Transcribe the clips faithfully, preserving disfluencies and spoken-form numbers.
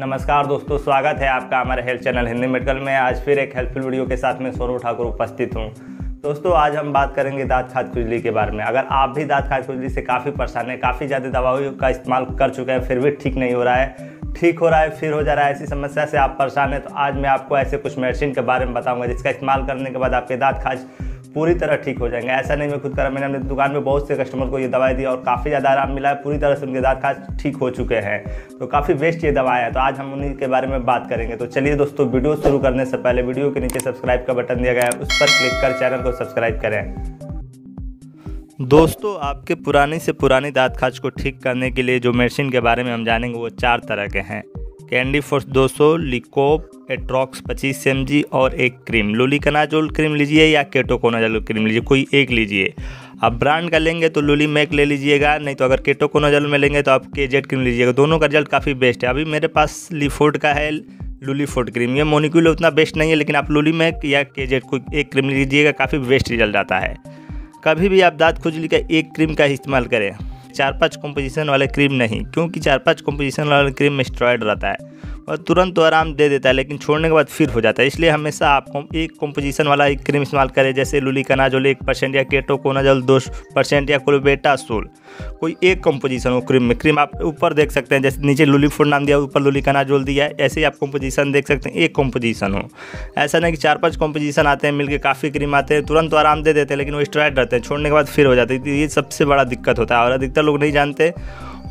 नमस्कार दोस्तों, स्वागत है आपका हमारे हेल्थ चैनल हिंदी मेडिकल में। आज फिर एक हेल्पफुल वीडियो के साथ में सोनू ठाकुर उपस्थित हूँ। दोस्तों आज हम बात करेंगे दाँत खाद खुजली के बारे में। अगर आप भी दाँत खाद खुजली से काफ़ी परेशान हैं, काफ़ी ज़्यादा दवाओं का इस्तेमाल कर चुके हैं फिर भी ठीक नहीं हो रहा है, ठीक हो रहा है फिर हो जा रहा है, ऐसी समस्या से आप परेशान हैं, तो आज मैं आपको ऐसे कुछ मेडिसिन के बारे में बताऊँगा जिसका इस्तेमाल करने के बाद आपके दाँत खाज पूरी तरह ठीक हो जाएंगे। ऐसा नहीं मैं खुद करा, मैंने अपनी दुकान में बहुत से कस्टमर को ये दवाई दी और काफ़ी ज़्यादा आराम मिला है, पूरी तरह से उनके दांत खाज ठीक हो चुके हैं। तो काफ़ी बेस्ट ये दवाई है, तो आज हम उन्हीं के बारे में बात करेंगे। तो चलिए दोस्तों, वीडियो शुरू करने से पहले वीडियो के नीचे सब्सक्राइब का बटन दिया गया है, उस पर क्लिक कर चैनल को सब्सक्राइब करें। दोस्तों आपके पुराने से पुराने दाँत खाज को ठीक करने के लिए जो मेडिसिन के बारे में हम जानेंगे वो चार तरह के हैं। कैंडिफोर्स दो सौ, लिकोप, एट्रॉक्स पच्चीस एम जी और एक क्रीम लुलिकोनाजोल क्रीम लीजिए या केटोकोनाजोल क्रीम लीजिए, कोई एक लीजिए। आप ब्रांड का लेंगे तो लुली मैक ले लीजिएगा, नहीं तो अगर केटोकोनाजोल में लेंगे तो आप केजेट क्रीम लीजिएगा। दोनों का रिजल्ट काफ़ी बेस्ट है। अभी मेरे पास लुलिफोर्ड का है, लुलिफोर्ड क्रीम, ये मोलिक्यूल उतना बेस्ट नहीं है, लेकिन आप लुली मैक या केजेट कोई एक क्रीम लीजिएगा, काफ़ी बेस्ट रिजल्ट आता है। कभी भी आप दाँत खुजली का एक क्रीम का इस्तेमाल करें, चार पांच कॉम्पोजिशन वाले क्रीम नहीं, क्योंकि चार पांच कॉम्पोजिशन वाले क्रीम में स्टेरॉइड रहता है और तुरंत तो आराम दे देता है लेकिन छोड़ने के बाद फिर हो जाता है। इसलिए हमेशा आप एक कॉम्पोजिशन वाला एक क्रीम इस्तेमाल करें, जैसे लुलिकोनाजोल एक परसेंट या केटोकोनाजोल दो परसेंट या कोलबेटासोल, कोई एक कॉम्पोजिशन हो क्रीम में। क्रीम आप ऊपर देख सकते हैं, जैसे नीचे लुलिफोर्ड नाम दिया, ऊपर लुलिकोनाजोल दिया है, ऐसे ही आप कॉम्पोजिशन देख सकते हैं, एक कॉम्पोजिशन हो। ऐसा नहीं कि चार पाँच कॉम्पोजिशन आते हैं मिलकर, काफ़ी क्रीम आते हैं, तुरंत तो आराम दे देते हैं लेकिन वो स्टेरॉइड रहते हैं, छोड़ने के बाद फिर हो जाती है। ये सबसे बड़ा दिक्कत होता है और अधिकतर लोग नहीं जानते,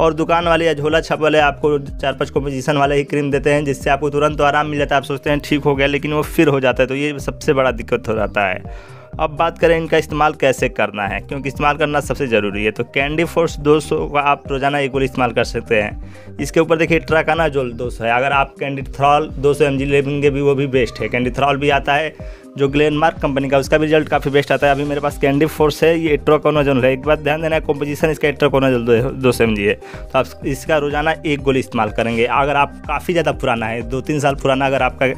और दुकान वाले या झोला छाप वाले आपको चार पांच कॉम्पोजिशन वाले ही क्रीम देते हैं जिससे आपको तुरंत तो आराम मिल जाता है, आप सोचते हैं ठीक हो गया लेकिन वो फिर हो जाता है, तो ये सबसे बड़ा दिक्कत हो जाता है। अब बात करें इनका इस्तेमाल कैसे करना है, क्योंकि इस्तेमाल करना सबसे ज़रूरी है। तो कैंडिफोर्स दो सौ का आप रोज़ाना एक गोली इस्तेमाल कर सकते हैं। इसके ऊपर देखिए ट्रकानाजोल दो सौ है, अगर आप कैंडिथ्रोल दो सौ एम जी लेंगे भी वो भी बेस्ट है। कैंडिथ्रोल भी आता है जो ग्लैन मार्क कंपनी का, उसका भी रिजल्ट काफ़ी बेस्ट आता है। अभी मेरे पास कैंडिफोर्स है, ये एट्रॉक्स है। एक बात ध्यान देना है, कॉम्पोजिशन इसका एट्रॉक्स दो सौ एम जी है, तो आप इसका रोज़ाना एक गोली इस्तेमाल करेंगे। अगर आप काफ़ी ज़्यादा पुराना है, दो तीन साल पुराना अगर आपका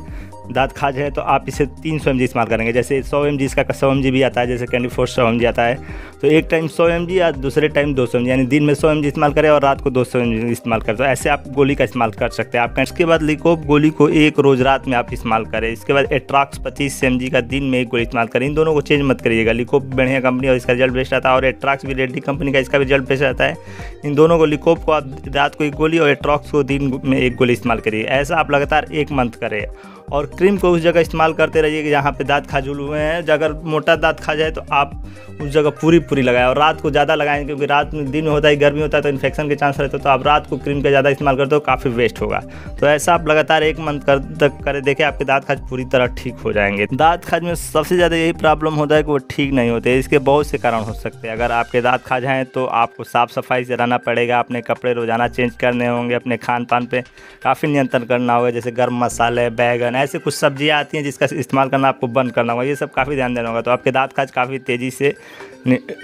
दाँत खाज है, तो आप इसे तीन सौ एम जी इस्तेमाल करेंगे। जैसे सौ एम जी इसका सौ एम जी भी आता है, जैसे कैंडिफोर्स सौ एम जी आता है, तो एक टाइम सौ एम जी या दूसरे टाइम दो सौ एम जी, यानी दिन में सौ एम जी इस्तेमाल करें और रात को दो सौ एम जी इस्तेमाल करें, तो ऐसे आप गोली का इस्तेमाल कर सकते हैं। आपका इसके बाद लिकोप गोली को एक रोज़ रात में आप इस्तेमाल करें। इसके बाद एट्रॉक्स पच्चीस एम जी का दिन में एक गोली इस्तेमाल करें। इन दोनों को चेंज मत करिएगा, लिकोप बढ़िया कंपनी और इसका रिजल्ट बेस्ट आता है, और एट्रॉक्स भी रेड्डी कंपनी का, इसका भी रिजल्ट बेस्ट आता है। इन दोनों को, लिकोप को आप रात को एक गोली और एट्रॉक्स को दिन में एक गोली इस्तेमाल करिए। ऐसा आप लगातार एक मंथ करें, और क्रीम को उस जगह इस्तेमाल करते रहिए कि जहाँ पे दांत खाजुल हुए हैं। अगर मोटा दांत खा जाए तो आप उस जगह पूरी पूरी लगाएं, और रात को ज़्यादा लगाएं, क्योंकि रात में दिन होता है, गर्मी होता है तो इन्फेक्शन के चांस रहते हैं, तो आप रात को क्रीम का ज़्यादा इस्तेमाल करते हो, काफ़ी वेस्ट होगा। तो ऐसा आप लगातार एक मंथ कर तक करें, देखें आपके दांत खाज पूरी तरह ठीक हो जाएंगे। दांत खाज में सबसे ज़्यादा यही प्रॉब्लम होता है कि वो ठीक नहीं होते, इसके बहुत से कारण हो सकते हैं। अगर आपके दांत खाज हैं तो आपको साफ़ सफाई से रहना पड़ेगा, अपने कपड़े रोज़ाना चेंज करने होंगे, अपने खान पान पर काफ़ी नियंत्रण करना होगा, जैसे गर्म मसाले, बैगन, ऐसे कुछ सब्जियां आती हैं जिसका इस्तेमाल करना आपको बंद करना होगा, ये सब काफ़ी ध्यान देना होगा, तो आपके दांत खाज काफ़ी तेज़ी से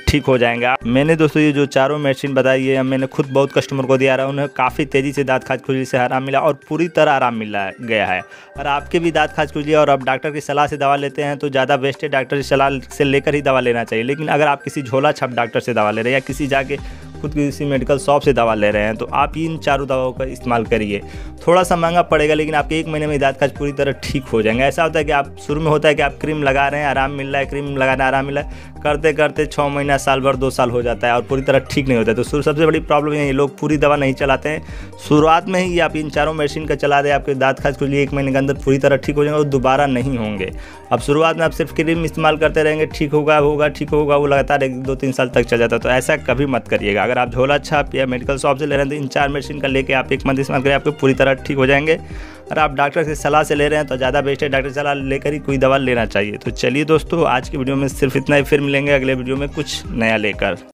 ठीक हो जाएंगे। मैंने दोस्तों ये जो चारों मेडिसिन बताई है, मैंने खुद बहुत कस्टमर को दिया रहा है, उन्हें काफ़ी तेज़ी से दांत खाज खुजली से आराम मिला और पूरी तरह आराम मिला गया है। और आपके भी दांत खाज खुजली और आप डॉक्टर की सलाह से दवा लेते हैं तो ज़्यादा बेस्ट है, डॉक्टर की सलाह से लेकर ही दवा लेना चाहिए। लेकिन अगर आप किसी झोला छाप डॉक्टर से दवा ले रहे हैं या किसी जाके खुद किसी मेडिकल शॉप से दवा ले रहे हैं, तो आप इन चारों दवाओं का इस्तेमाल करिए। थोड़ा सा महंगा पड़ेगा लेकिन आपके एक महीने में दांत खाज पूरी तरह ठीक हो जाएंगे। ऐसा होता है कि आप शुरू में होता है कि आप क्रीम लगा रहे हैं, आराम मिल रहा है, क्रीम लगा रहे हैं, आराम मिल रहा है, करते करते छः महीना, साल भर, दो साल हो जाता है और पूरी तरह ठीक नहीं होता है। तो सबसे बड़ी प्रॉब्लम ये है, लोग पूरी दवा नहीं चलाते हैं, शुरुआत में ही आप इन चारों मेडिसिन का चला दें, आपके दांत खाज खुजली एक महीने के अंदर पूरी तरह ठीक हो जाएंगे और दोबारा नहीं होंगे। अब शुरुआत में आप सिर्फ क्रीम इस्तेमाल करते रहेंगे, ठीक होगा होगा ठीक होगा, वो लगातार एक दो तीन साल तक चल जाता है, तो ऐसा कभी मत करिएगा। अगर आप झोला छाप या मेडिकल शॉप से ले रहे हैं तो इन चार मेडिसिन का लेके आप एक मंथ इस्तेमाल करें, आपके पूरी तरह ठीक हो जाएंगे। और आप डॉक्टर से सलाह से ले रहे हैं तो ज़्यादा बेस्ट है, डॉक्टर से सलाह लेकर ही कोई दवा लेना चाहिए। तो चलिए दोस्तों, आज की वीडियो में सिर्फ इतना ही, फिर मिलेंगे अगले वीडियो में कुछ नया लेकर।